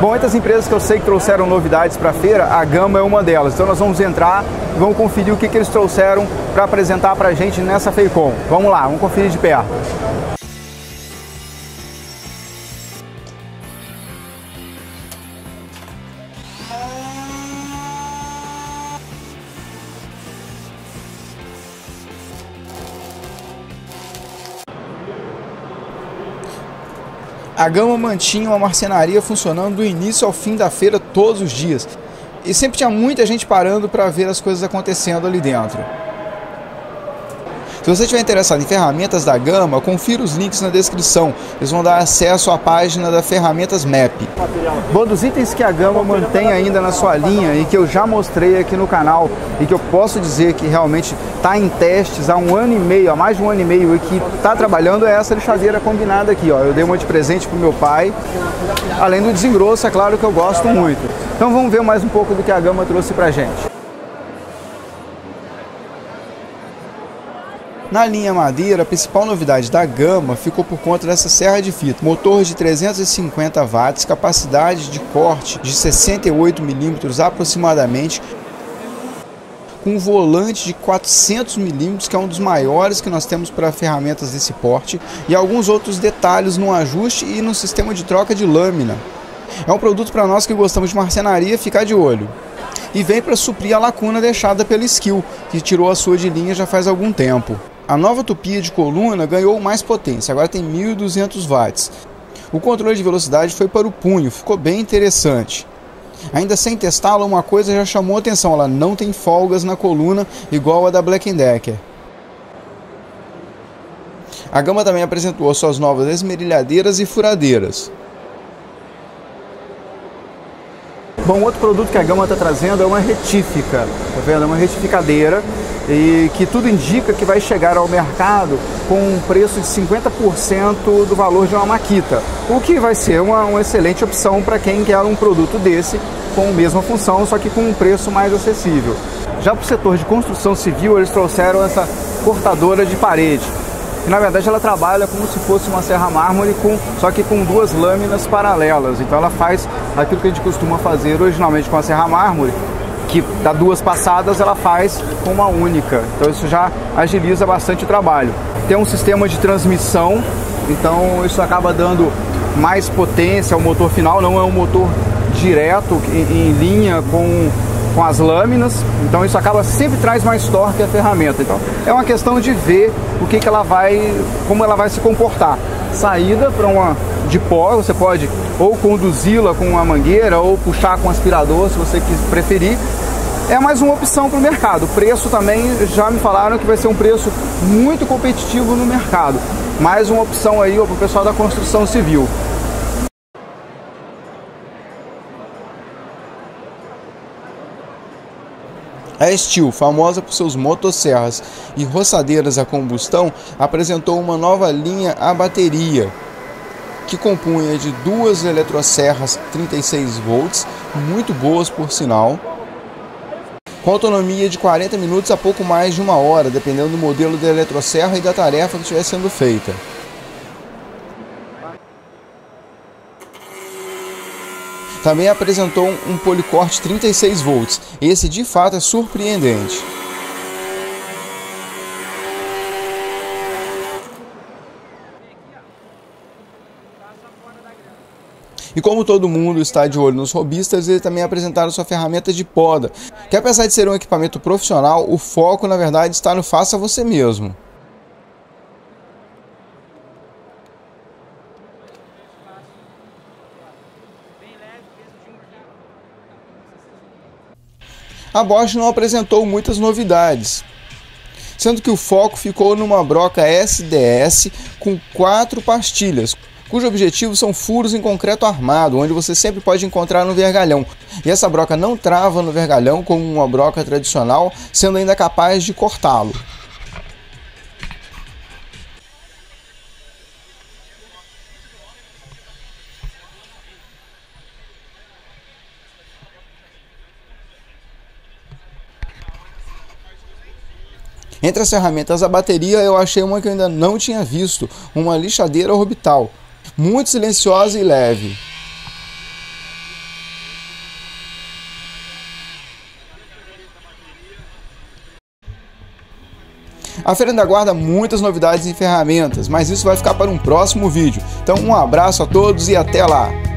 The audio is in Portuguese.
Bom, entre as empresas que eu sei que trouxeram novidades para a feira, a Gamma é uma delas. Então nós vamos entrar e vamos conferir o que eles trouxeram para apresentar para a gente nessa Feicon. Vamos lá, vamos conferir de perto. A Gamma mantinha uma marcenaria funcionando do início ao fim da feira todos os dias. E sempre tinha muita gente parando para ver as coisas acontecendo ali dentro. Se você estiver interessado em ferramentas da Gamma, confira os links na descrição. Eles vão dar acesso à página da Ferramentas Map. Bom, dos itens que a Gamma mantém ainda na sua linha e que eu já mostrei aqui no canal e que eu posso dizer que realmente está em testes há um ano e meio, há mais de um ano e meio, e que está trabalhando, é essa lixadeira combinada aqui, ó. Eu dei uma de presente para o meu pai, além do desengrosso, é claro, que eu gosto muito. Então vamos ver mais um pouco do que a Gamma trouxe para a gente. Na linha madeira, a principal novidade da Gamma ficou por conta dessa serra de fita, motor de 350 watts, capacidade de corte de 68 milímetros aproximadamente, com um volante de 400 mm, que é um dos maiores que nós temos para ferramentas desse porte, e alguns outros detalhes no ajuste e no sistema de troca de lâmina. É um produto para nós que gostamos de marcenaria ficar de olho. E vem para suprir a lacuna deixada pela Skill, que tirou a sua de linha já faz algum tempo. A nova tupia de coluna ganhou mais potência, agora tem 1200 watts. O controle de velocidade foi para o punho, ficou bem interessante. Ainda sem testá-la, uma coisa já chamou atenção, ela não tem folgas na coluna igual a da Black & Decker. A Gamma também apresentou suas novas esmerilhadeiras e furadeiras. Bom, outro produto que a Gamma está trazendo é uma retífica, tá vendo? É uma retificadeira e que tudo indica que vai chegar ao mercado com um preço de 50% do valor de uma Makita, o que vai ser uma excelente opção para quem quer um produto desse com a mesma função, só que com um preço mais acessível. Já para o setor de construção civil, eles trouxeram essa cortadora de parede, que na verdade ela trabalha como se fosse uma serra mármore, só que com duas lâminas paralelas. Então ela faz aquilo que a gente costuma fazer originalmente com a serra mármore, que dá duas passadas, ela faz com uma única. Então isso já agiliza bastante o trabalho. Tem um sistema de transmissão, então isso acaba dando mais potência ao motor final, não é um motor direto em linha com as lâminas, então isso acaba sempre traz mais torque à ferramenta. Então é uma questão de ver o que ela vai, como ela vai se comportar. Saída para uma de pó, você pode ou conduzi-la com uma mangueira ou puxar com um aspirador, se você preferir. É mais uma opção para o mercado. O preço também já me falaram que vai ser um preço muito competitivo no mercado. Mais uma opção aí para o pessoal da construção civil. A Steel, famosa por seus motosserras e roçadeiras a combustão, apresentou uma nova linha à bateria, que compunha de duas eletrosserras 36 volts, muito boas por sinal, com autonomia de 40 minutos a pouco mais de uma hora, dependendo do modelo da eletrosserra e da tarefa que estiver sendo feita. Também apresentou um policorte 36 volts, esse de fato é surpreendente. E como todo mundo está de olho nos robistas, eles também apresentaram sua ferramenta de poda, que apesar de ser um equipamento profissional, o foco na verdade está no faça você mesmo. A Bosch não apresentou muitas novidades, sendo que o foco ficou numa broca SDS com 4 pastilhas, cujo objetivo são furos em concreto armado, onde você sempre pode encontrar no vergalhão. E essa broca não trava no vergalhão como uma broca tradicional, sendo ainda capaz de cortá-lo. Entre as ferramentas da bateria, eu achei uma que eu ainda não tinha visto, uma lixadeira orbital, muito silenciosa e leve. A feira ainda guarda muitas novidades e ferramentas, mas isso vai ficar para um próximo vídeo. Então um abraço a todos e até lá!